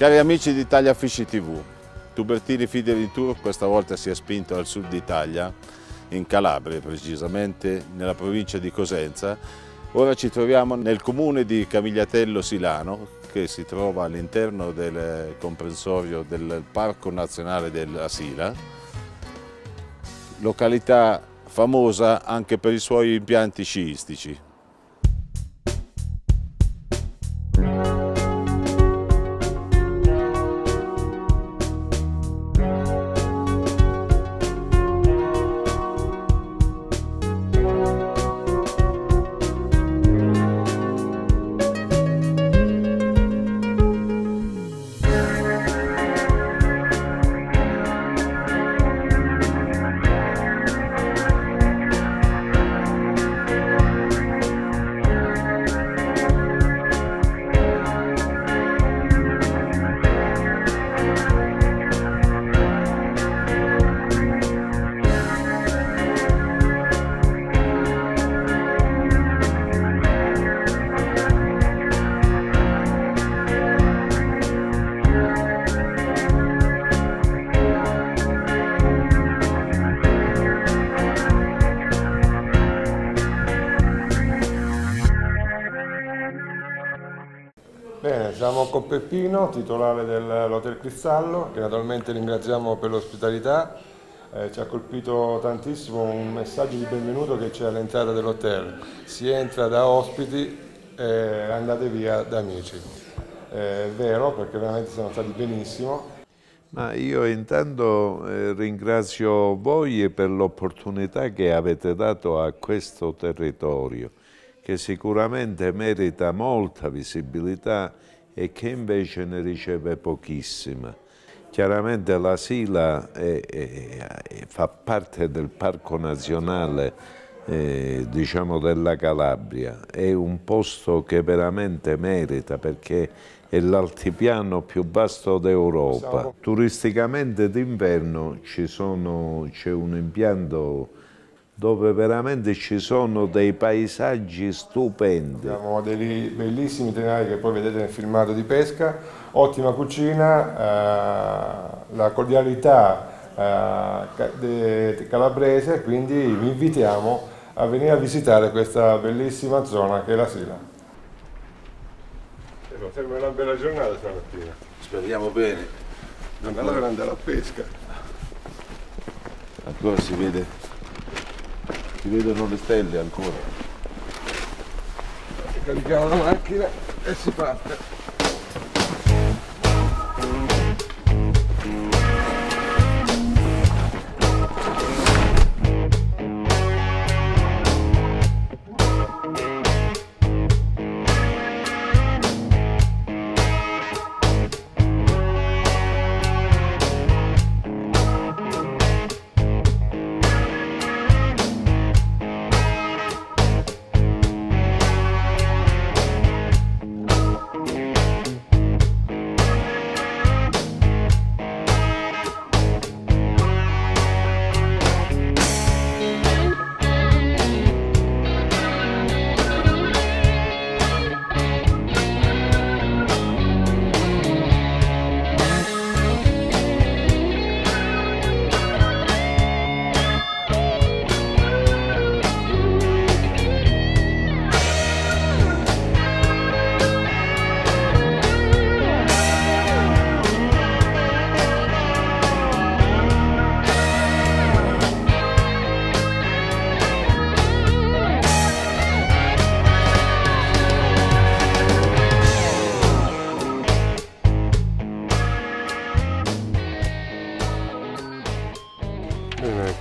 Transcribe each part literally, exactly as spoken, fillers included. Cari amici di Italia Fish tivù, Tubertini Fideritur questa volta si è spinto al sud d'Italia, in Calabria precisamente, nella provincia di Cosenza. Ora ci troviamo nel comune di Camigliatello Silano, che si trova all'interno del comprensorio del Parco Nazionale della Sila, località famosa anche per i suoi impianti sciistici. Bene, siamo con Peppino, titolare dell'Hotel Cristallo, che naturalmente ringraziamo per l'ospitalità. Eh, ci ha colpito tantissimo un messaggio di benvenuto che c'è all'entrata dell'hotel. Si entra da ospiti e andate via da amici. Eh, è vero, perché veramente siamo stati benissimo. Ma io intanto eh, ringrazio voi per l'opportunità che avete dato a questo territorio, che sicuramente merita molta visibilità e che invece ne riceve pochissima. Chiaramente la Sila è, è, è, fa parte del Parco Nazionale eh, diciamo della Calabria, è un posto che veramente merita perché è l'altipiano più vasto d'Europa. Turisticamente d'inverno c'è un impianto dove veramente ci sono dei paesaggi stupendi. Abbiamo dei bellissimi itinerari che poi vedete nel filmato di pesca, ottima cucina, eh, la cordialità eh, calabrese, quindi vi invitiamo a venire a visitare questa bellissima zona che è la Sila. Sembra una bella giornata stamattina. Speriamo bene. Non è per andare a pesca. Ancora si vede. Si vedono le stelle ancora. Carichiamo la macchina e si parte.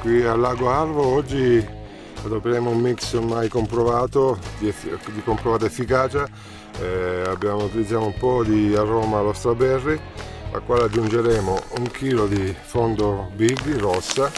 Qui al Lago Arvo oggi adoperiamo un mix mai comprovato, di, di comprovata efficacia. Eh, abbiamo, utilizziamo un po' di aroma allo strawberry, a quale aggiungeremo un chilo di fondo big rossa,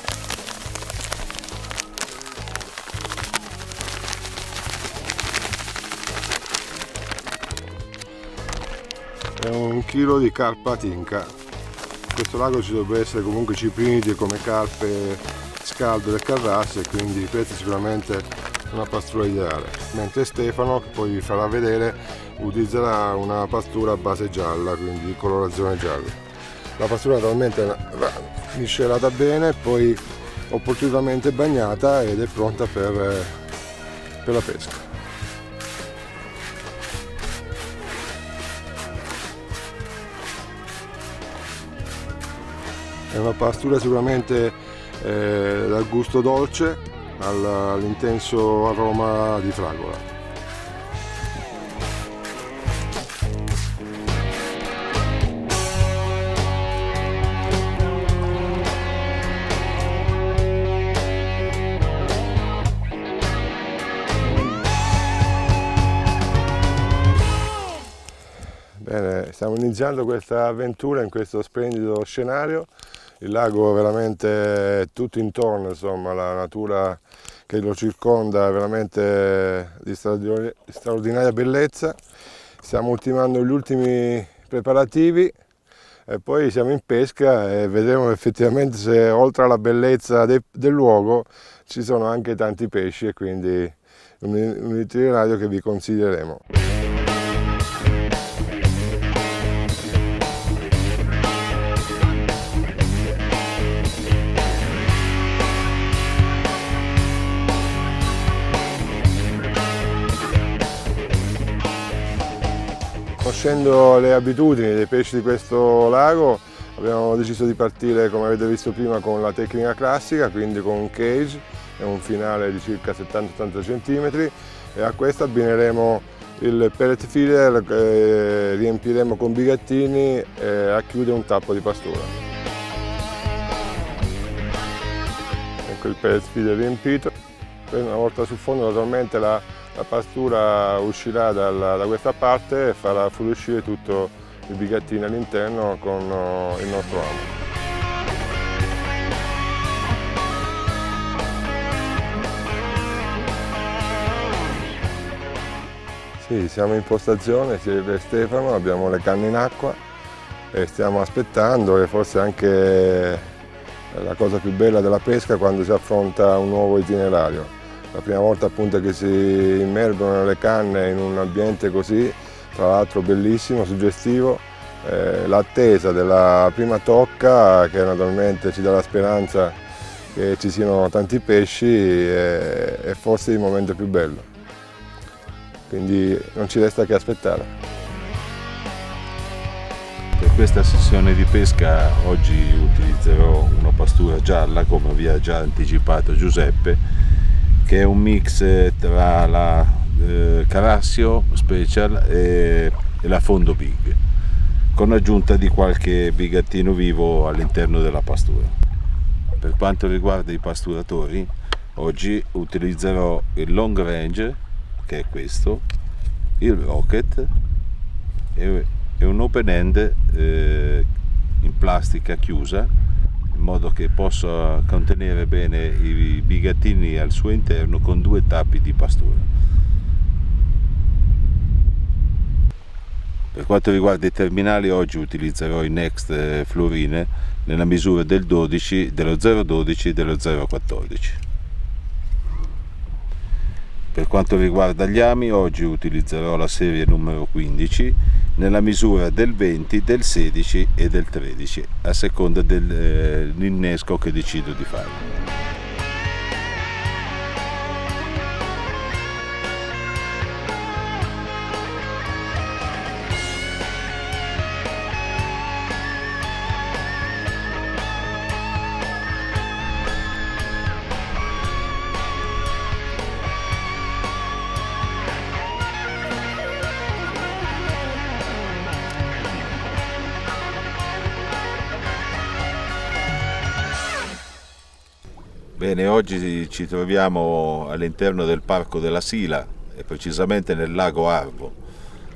e un chilo di carpa tinca. In questo lago ci dovrebbero essere comunque ciprinidi come carpe, scaldo del Carrassi, e quindi questa è sicuramente una pastura ideale, mentre Stefano, che poi vi farà vedere, utilizzerà una pastura a base gialla, quindi di colorazione gialla. La pastura naturalmente miscelata bene, poi opportunamente bagnata ed è pronta per, per la pesca. È una pastura sicuramente eh, dal gusto dolce all'intenso aroma di fragola. Bene, stiamo iniziando questa avventura in questo splendido scenario. Il lago veramente tutto intorno, insomma, la natura che lo circonda è veramente di straordinaria bellezza. Stiamo ultimando gli ultimi preparativi e poi siamo in pesca e vedremo effettivamente se oltre alla bellezza de, del luogo ci sono anche tanti pesci, e quindi un, un itinerario che vi consiglieremo. Conoscendo le abitudini dei pesci di questo lago, abbiamo deciso di partire, come avete visto prima, con la tecnica classica, quindi con un cage e un finale di circa settanta ottanta centimetri, e a questo abbineremo il pellet feeder che riempiremo con bigattini e a chiudere un tappo di pastura. Ecco il pellet feeder riempito. Una volta sul fondo, naturalmente la La pastura uscirà dalla, da questa parte e farà fuoriuscire tutto il bigattino all'interno con il nostro amo. Sì, siamo in postazione, Silvia e Stefano, abbiamo le canne in acqua e stiamo aspettando, e forse anche la cosa più bella della pesca quando si affronta un nuovo itinerario. La prima volta appunto che si immergono le canne in un ambiente così, tra l'altro bellissimo, suggestivo, eh, l'attesa della prima tocca che naturalmente ci dà la speranza che ci siano tanti pesci eh, è forse il momento più bello, quindi non ci resta che aspettare. Per questa sessione di pesca oggi utilizzerò una pastura gialla, come vi ha già anticipato Giuseppe, che è un mix tra la eh, Calassio Special e la Fondo Big, con aggiunta di qualche bigattino vivo all'interno della pastura. Per quanto riguarda i pasturatori, oggi utilizzerò il long range, che è questo, il rocket e, e un open end eh, in plastica chiusa, in modo che possa contenere bene i bigattini al suo interno con due tappi di pastura. Per quanto riguarda i terminali, oggi utilizzerò i Next Fluorine nella misura del dodici, dello zero dodici e dello zero quattordici. Per quanto riguarda gli ami, oggi utilizzerò la serie numero quindici nella misura del venti, del sedici e del tredici, a seconda dell'innesco eh, che decido di fare. Bene, oggi ci troviamo all'interno del Parco della Sila e precisamente nel Lago Arvo.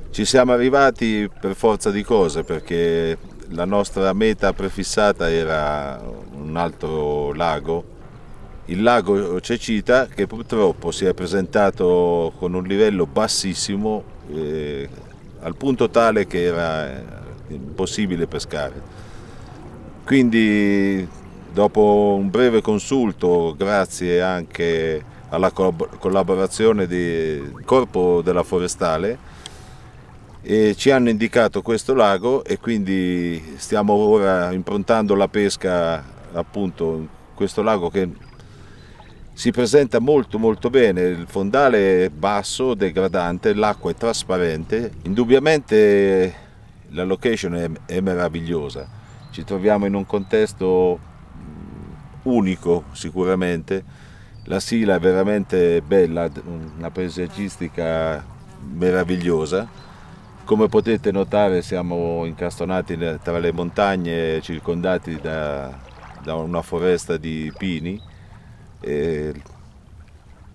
Ci siamo arrivati per forza di cose, perché la nostra meta prefissata era un altro lago, il Lago Cecita, che purtroppo si è presentato con un livello bassissimo eh, al punto tale che era impossibile pescare. Quindi dopo un breve consulto, grazie anche alla collaborazione del Corpo della Forestale, E ci hanno indicato questo lago e quindi stiamo ora improntando la pesca appunto in questo lago che si presenta molto molto bene, il fondale è basso, degradante, l'acqua è trasparente, indubbiamente la location è, è meravigliosa, ci troviamo in un contesto unico sicuramente, la Sila è veramente bella, una paesaggistica meravigliosa. Come potete notare siamo incastonati tra le montagne, circondati da, da una foresta di pini e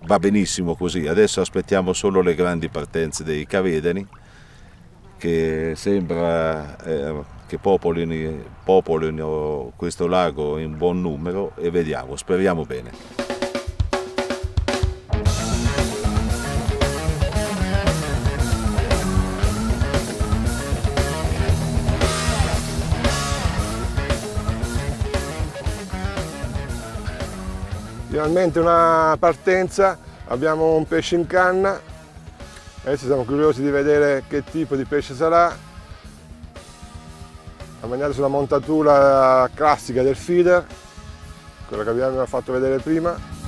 va benissimo così. Adesso aspettiamo solo le grandi partenze dei Cavedani che sembra eh, che popolino, popolino questo lago in buon numero e vediamo, speriamo bene. Finalmente una partenza, abbiamo un pesce in canna, adesso siamo curiosi di vedere che tipo di pesce sarà. Siamo andati sulla montatura classica del feeder, quella che abbiamo fatto vedere prima.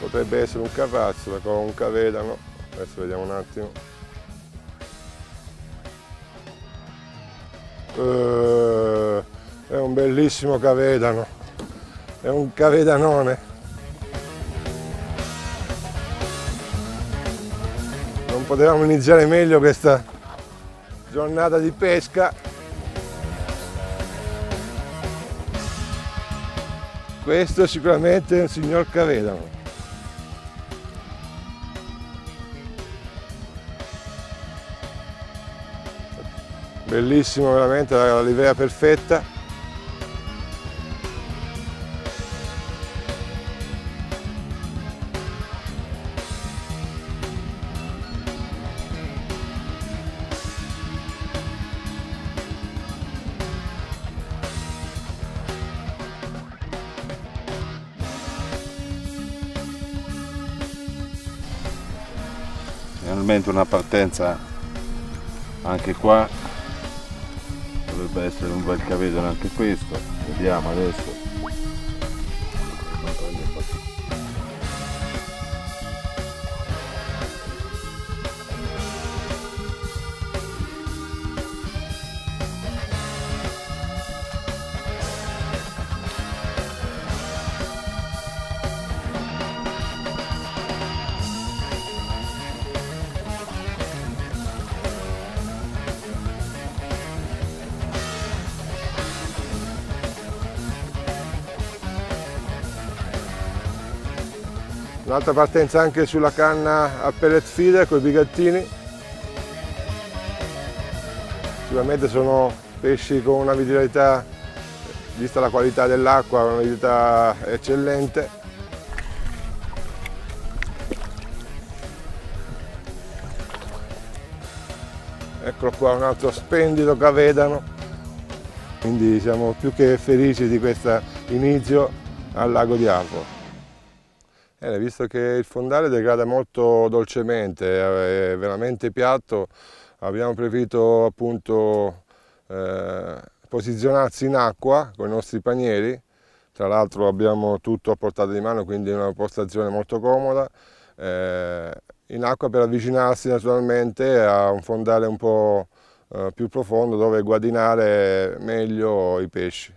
Potrebbe essere un carrazzo con un cavedano, adesso vediamo un attimo. Uh, è un bellissimo cavedano, è un cavedanone. Non potevamo iniziare meglio questa giornata di pesca. Questo sicuramente è un signor cavedano. Bellissimo veramente, la livrea perfetta. Finalmente una partenza anche qua. Dovrebbe essere un bel cavedano anche questo, vediamo adesso. Un'altra partenza anche sulla canna a pellet feeder con i bigattini. Sicuramente sono pesci con una vitalità, vista la qualità dell'acqua, una vitalità eccellente. Eccolo qua, un altro splendido cavedano. Quindi siamo più che felici di questo inizio al lago di Arvo. Eh, visto che il fondale degrada molto dolcemente, è veramente piatto, abbiamo preferito appunto eh, posizionarsi in acqua con i nostri panieri, tra l'altro abbiamo tutto a portata di mano, quindi è una postazione molto comoda, eh, in acqua per avvicinarsi naturalmente a un fondale un po' eh, più profondo dove guadinare meglio i pesci.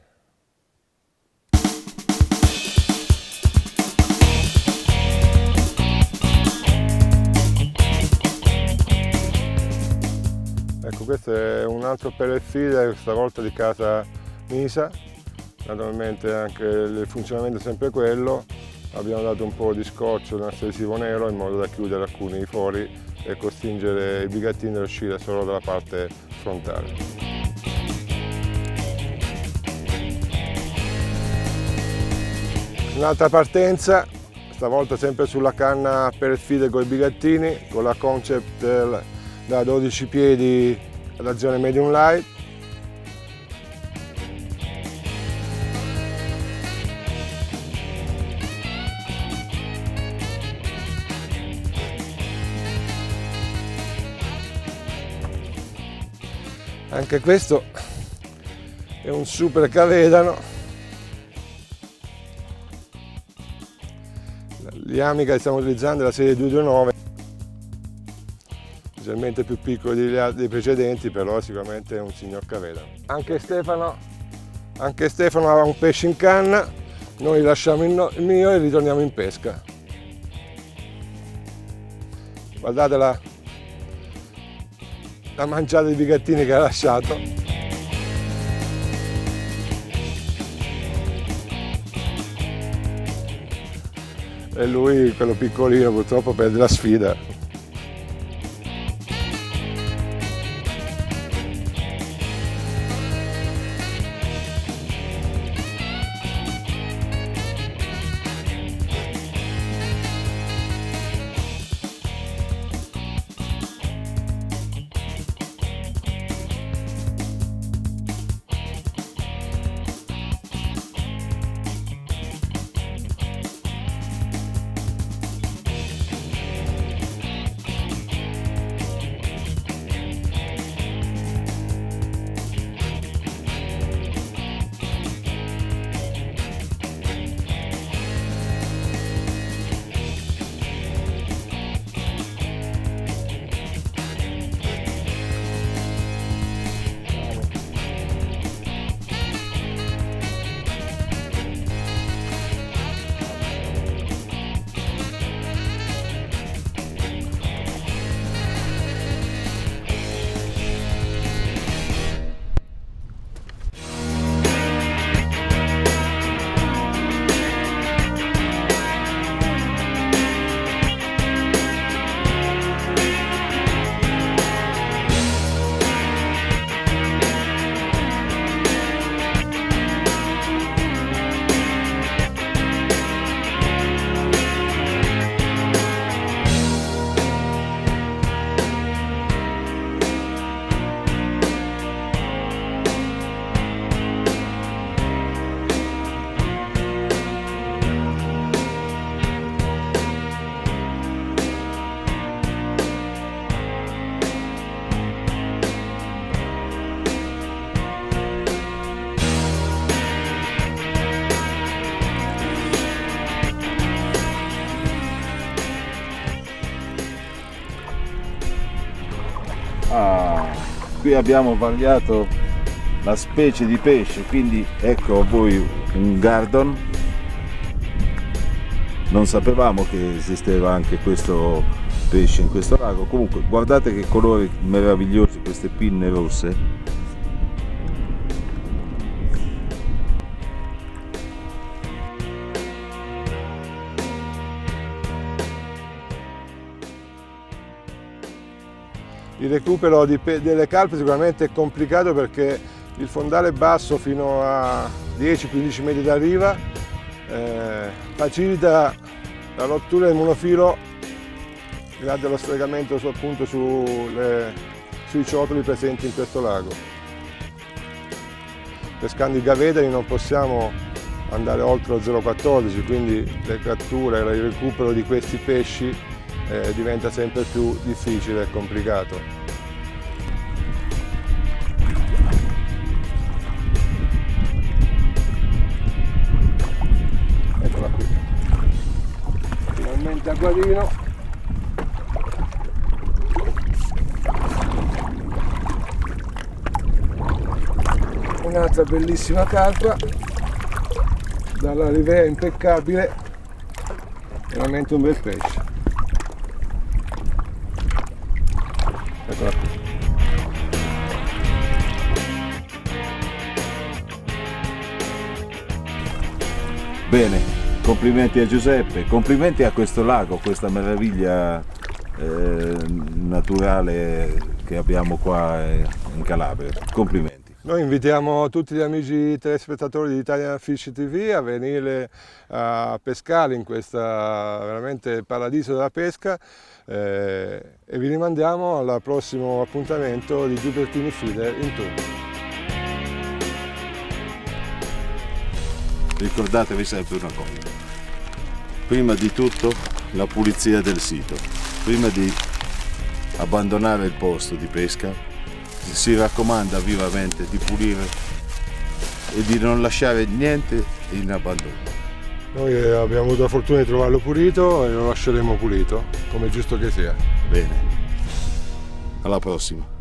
Ecco, questo è un altro pellet feeder, stavolta di casa Nisa, naturalmente anche il funzionamento è sempre quello, abbiamo dato un po' di scotch, un adesivo nero in modo da chiudere alcuni fori e costringere i bigattini ad uscire solo dalla parte frontale. Un'altra partenza, stavolta sempre sulla canna pellet feeder con i bigattini, con la Concept da dodici piedi alla zona medium light, Anche questo è un super cavedano. La liamica che stiamo utilizzando è la serie duecentoventinove, leggermente più piccola dei, dei precedenti, però sicuramente è un signor cavedano. Anche Stefano, anche Stefano aveva un pesce in canna, noi lasciamo il mio e ritorniamo in pesca. Guardate la, la manciata di bigattini che ha lasciato. E lui, quello piccolino, purtroppo perde la sfida. Qui abbiamo variato la specie di pesce, quindi ecco a voi un gardon. Non sapevamo che esisteva anche questo pesce in questo lago. Comunque guardate che colori meravigliosi, queste pinne rosse. Il recupero di delle carpe sicuramente è complicato perché il fondale è basso fino a dieci quindici metri da riva, eh, facilita la rottura del monofilo grazie allo stregamento su, appunto, sulle, sui ciotoli presenti in questo lago. Pescando i gavedani non possiamo andare oltre lo zero virgola quattordici, quindi le catture e il recupero di questi pesci Eh, diventa sempre più difficile e complicato. Eccola qui, finalmente a guadino. Un'altra bellissima carpa, dalla livrea impeccabile, veramente un bel pesce. Bene, complimenti a Giuseppe, complimenti a questo lago, questa meraviglia eh, naturale che abbiamo qua in Calabria. Complimenti. Noi invitiamo tutti gli amici telespettatori di Italia Fish tivù a venire a pescare in questo veramente paradiso della pesca eh, e vi rimandiamo al prossimo appuntamento di Tubertini Feeder in tour. Ricordatevi sempre una cosa, prima di tutto la pulizia del sito, prima di abbandonare il posto di pesca si raccomanda vivamente di pulire e di non lasciare niente in abbandono. Noi abbiamo avuto la fortuna di trovarlo pulito e lo lasceremo pulito, come è giusto che sia. Bene, alla prossima.